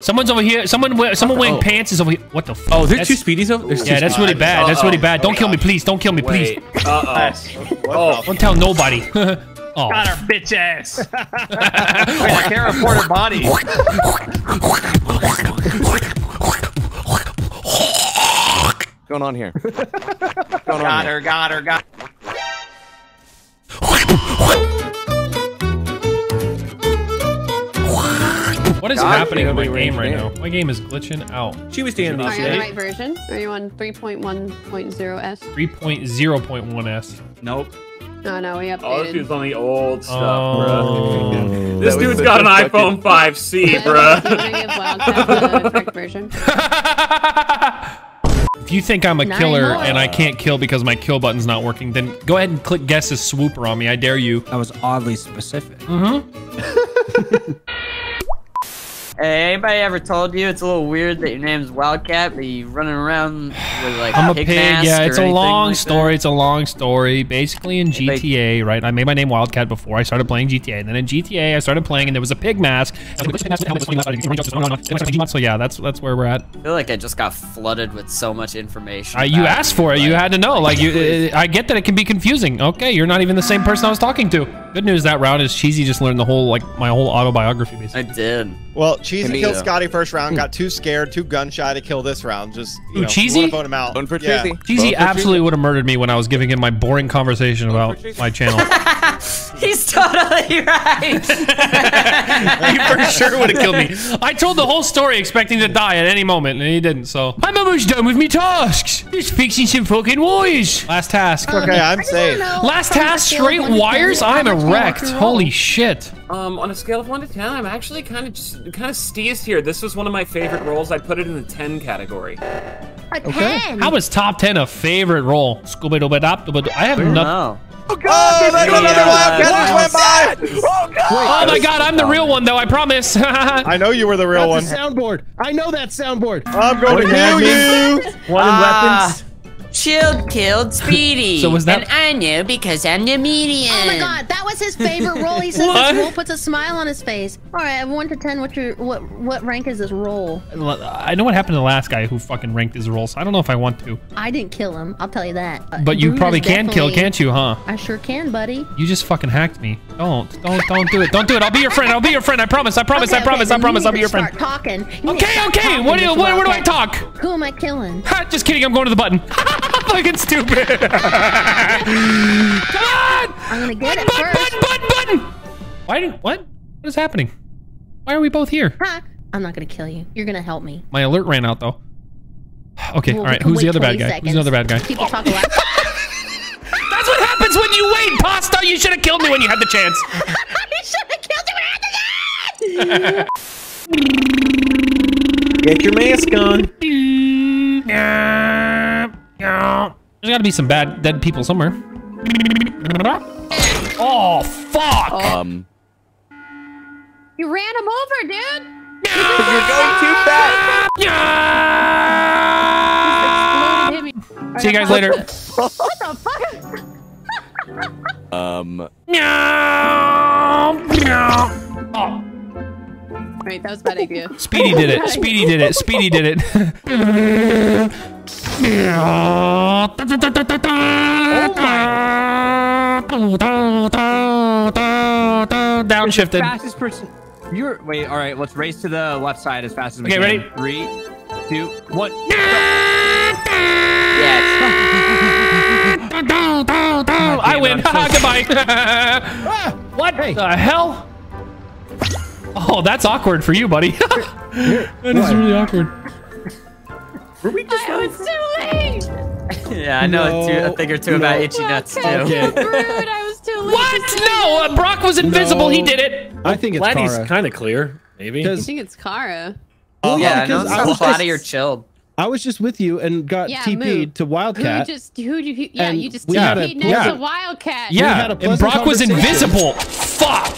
Someone's over here. Someone wearing pants is over here. What the fuck? Oh, there's two speedies over there. Yeah, that's really bad. That's really bad. Don't kill me, please. Don't kill me, please. Oh, don't tell nobody. Oh. Got her bitch ass. Wait, I can't report her body. What's going on here? Got her. What is happening with my game right now? My game is glitching out. She was DMD. Are you on the right version? Are you on 3.1.0S? 3.0.1S. Nope. Oh no, we updated. Oh, this dude's on the old stuff, bruh. This dude's got an iPhone 5C, bruh. If you think I'm a killer and I can't kill because my kill button's not working, then go ahead and click guess a swooper on me. I dare you. That was oddly specific. Mm-hmm. Hey, anybody ever told you it's a little weird that your name's Wildcat, but you running around with like I'm a pig? Yeah, it's a long story. It's a long story. Basically, in GTA, right? I made my name Wildcat before I started playing GTA, and then in GTA, I started playing, and there was a pig mask. So yeah, that's where we're at. I feel like I just got flooded with so much information. You asked for it. You had to know. Like, you, I get that it can be confusing. Okay, you're not even the same person I was talking to. Good news that round is Cheesy just learned the whole my whole autobiography basically. I did. Well, Cheesy killed Scotty first round, got too scared, too gun shy to kill this round. Just you know, Cheesy want to vote him out. Cheesy absolutely would have murdered me when I was giving him my boring conversation about my channel. He's totally right. He for sure would have killed me. I told the whole story expecting to die at any moment, and he didn't. So I'm almost done with me tasks. Just fixing some fucking wires. Last task. Okay, I'm safe. Last task, straight wires. I'm erect. Holy shit. On a scale of 1 to 10, I'm actually kind of steezed here. This was one of my favorite roles. I put it in the 10 category. A 10? How is top 10 a favorite role? I have nothing. Oh god! Oh, another Wildcat just went by! Oh god! Oh my god! I'm the real one though. I promise. I know you were the real one. Soundboard. I know that soundboard. I'm going to kill you. One weapons. Chilled killed Speedy. So was that? And I knew because I'm the medium. Oh my god, that was his favorite role. He says this role puts a smile on his face. All right, 1 to 10. What rank is this role? I know what happened to the last guy who fucking ranked his role, so I don't know if I want to. I didn't kill him. I'll tell you that. But you probably can kill, can't you? Huh? I sure can, buddy. You just fucking hacked me. Don't do it. Don't do it. I'll be your friend. I'll be your friend. I promise. I promise. Okay, I promise. I promise. I'll be your friend. Start talking. Okay. Where do I talk? Who am I killing? Just kidding. I'm going to the button. Fucking stupid. Come on! I'm gonna get button! What is happening? Why are we both here? Huh? I'm not gonna kill you. You're gonna help me. My alert ran out though. Okay, well, all right. Who's the other bad guy? Who's another bad guy? People talk a lot. That's what happens when you wait, Pasta. You should have killed me when you had the chance. You should have killed me when I had the chance. Get your mask on. There's gotta be some bad dead people somewhere. Oh fuck! You ran him over, dude. You're going too fast. See you guys later. What the fuck? Oh. Wait, that was a bad idea. Speedy did it. Speedy did it. Speedy did it. Downshifted. Fastest person. You're wait. All right, let's race to the left side as fast as we can. Okay, ready? 3, 2, 1. Yes. I win. Goodbye. What the hell? Oh, that's awkward for you, buddy. That is really awkward. Were we just I was too late! Yeah, I know a thing or two about itchy nuts, too. Okay. I was too late. What? No! Brock was invisible, he did it! I think it's Kara. Gladdy's kind of clear, maybe. I think it's Kara. Oh, yeah, no, it's not Gladdy or Chilled. I was just with you and got TP'd to Wildcat. You just TP'd next to Wildcat. Yeah, and Brock was invisible. Fuck!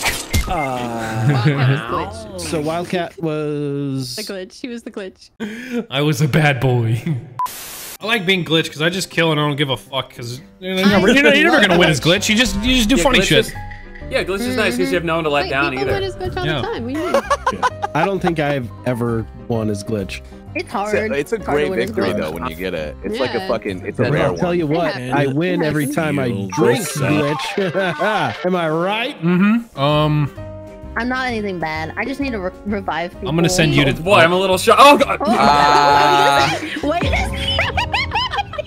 So Wildcat was the glitch. He was the glitch. I was a bad boy. I like being glitched because I just kill and I don't give a fuck because you're never gonna win as glitch. You just do funny shit. Yeah, glitch is nice because you have no one to let down either. Win as glitch all the time. What do you mean? I don't think I've ever won as glitch. It's hard. It's a great victory though when you get it. It's like a fucking, it's a rare one. I'll tell you what, I win every time I drink glitch. Am I right? Mm-hmm. I'm not anything bad. I just need to revive people. I'm gonna send you to. Boy, I'm a little shocked. Oh god. What is this?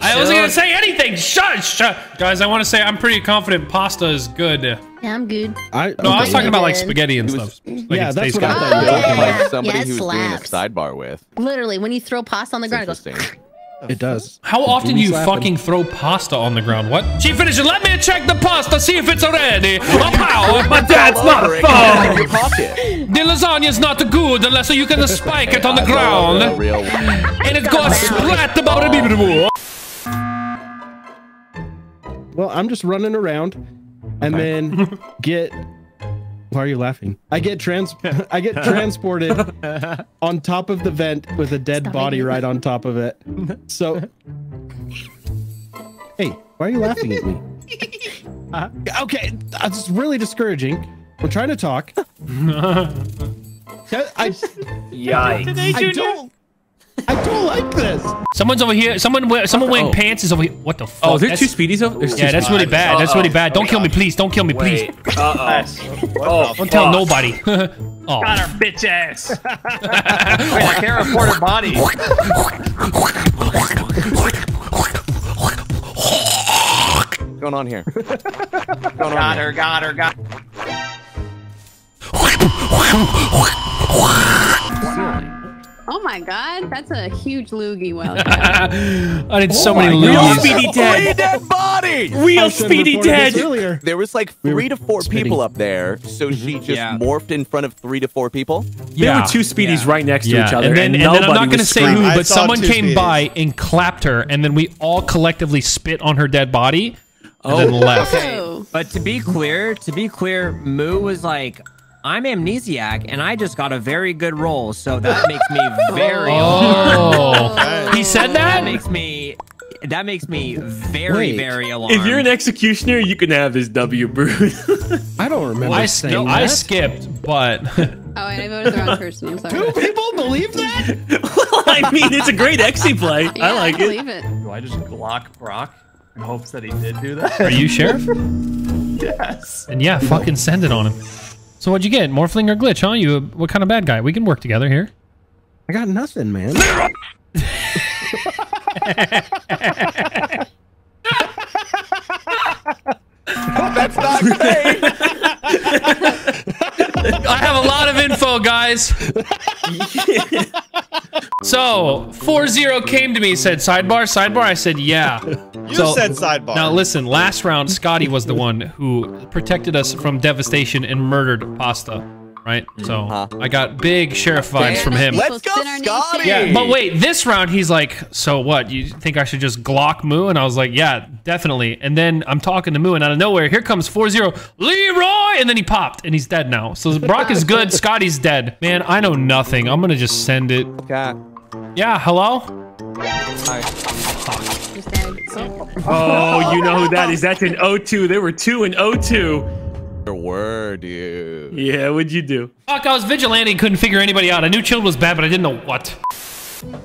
I wasn't gonna say anything. Shut. Guys, I want to say I'm pretty confident pasta is good. Yeah, I'm good. I was talking about like spaghetti and stuff. Like yeah, that's what I thought. Like somebody who's doing a sidebar with. Literally, when you throw pasta on the ground, it goes. It does. How often do you fucking throw pasta on the ground? What? She finished it. Let me check the pasta, see if it's ready. Oh, pow! My dad's not a phone. The lasagna's not good unless you can spike it on the ground. And it goes splat about a Well, I'm just running around, and then get. Why are you laughing? I get transported on top of the vent with a dead body right on top of it. So, hey, why are you laughing at me? Okay, that's really discouraging. I'm trying to talk. I don't like this. Someone's over here. Someone wearing pants is over here. What the fuck? Oh, there's two speedies over there. Yeah, that's really bad. That's really bad. Don't kill me, please. Don't kill me, please. Don't tell nobody. Got our bitch ass. Wait, I can't report a body. What's going on here? Got her. Oh my god, that's a huge loogie I did so many loogies. Speedy dead body! Real Speedy dead! There was like 3 to 4 people up there, so she just morphed in front of 3 to 4 people. Yeah. There were 2 Speedies right next to each other. And then I'm not going to say who, but someone came by and clapped her, and then we all collectively spit on her dead body, and then left. Okay. But to be clear, Moo was like, I'm amnesiac, and I just got a very good roll, so that makes me very. He said that? That makes me very, very alarmed. If you're an executioner, you can have his W brood. I don't remember. I skipped, but. And I voted the wrong person. I'm sorry. Do people believe that? Well, I mean, it's a great exi play. Yeah, I like it. Do I just Glock Brock in hopes that he did do that? Are you sheriff? Yes. And yeah, fucking send it on him. So what'd you get? Morphling or glitch, huh? You what kind of bad guy? We can work together here. I got nothing, man. That's not great. I have a lot of info, guys. So 40 came to me, said sidebar. I said yeah. You said sidebar. Now listen, last round Scotty was the one who protected us from devastation and murdered pasta, right? So I got big sheriff vibes from him. Let's go, Scotty. Yeah, but wait, this round he's like, so what? You think I should just Glock Moo? And I was like, yeah, definitely. And then I'm talking to Moo, and out of nowhere, here comes 40 Leroy, and then he popped, and he's dead now. So Brock is good, Scotty's dead. Man, I know nothing. I'm gonna just send it. Okay. Yeah, hello? Hi. Oh, you know who that is. That's in O2. There were 2 in O2. There were, dude. Yeah, what'd you do? Fuck, I was vigilante and couldn't figure anybody out. I knew Chilled was bad, but I didn't know what. Dude,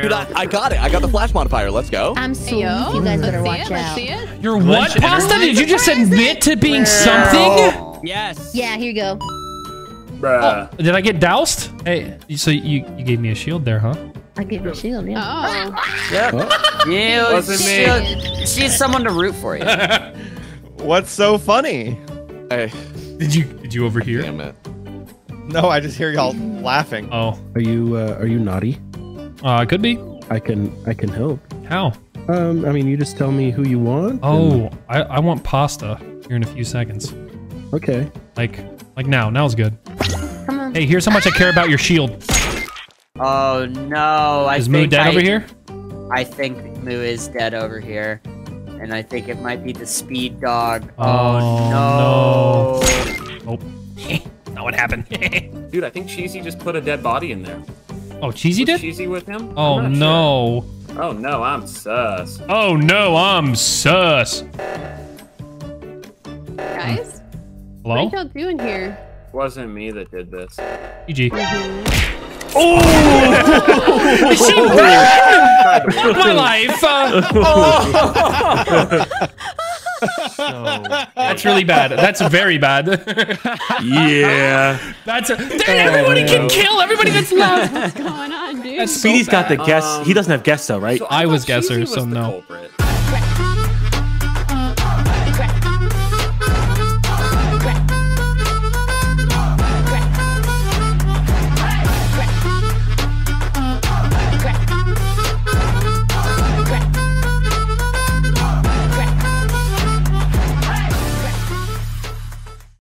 I got it. I got the flash modifier. Let's go. I'm so you guys better watch out. You're what, Pasta? Did you just admit to being something? Yes. Yeah, here you go. Bruh. Oh, did I get doused? Hey, so you gave me a shield there, huh? I gave her a shield, yeah. Oh. Yep. Yeah, wasn't me. She's someone to root for you. What's so funny? Hey. Did you overhear? Damn it. No, I just hear y'all laughing. Oh. Are you naughty? Could be. I can help. How? I mean, you just tell me who you want. Oh, I want pasta here in a few seconds. Okay. Like now. Now's good. Come on. Hey, here's how much I care about your shield. Oh no, is Moo dead over here? I think Moo is dead over here. And I think it might be the speed dog. Oh no. Oh, not what happened. Dude, I think Cheesy just put a dead body in there. Oh, Cheesy did? Cheesy with him? Oh no. Sure. Oh no, I'm sus. guys? Hello? What are y'all doing here? It wasn't me that did this. GG. Oh! Is she bad? Fuck my life! So that's really bad. That's very bad. Yeah. That's everybody can kill everybody that's left. What's going on, dude? Speedy's got the guess. He doesn't have guess though, right? So I was guesser, so no. Culprit.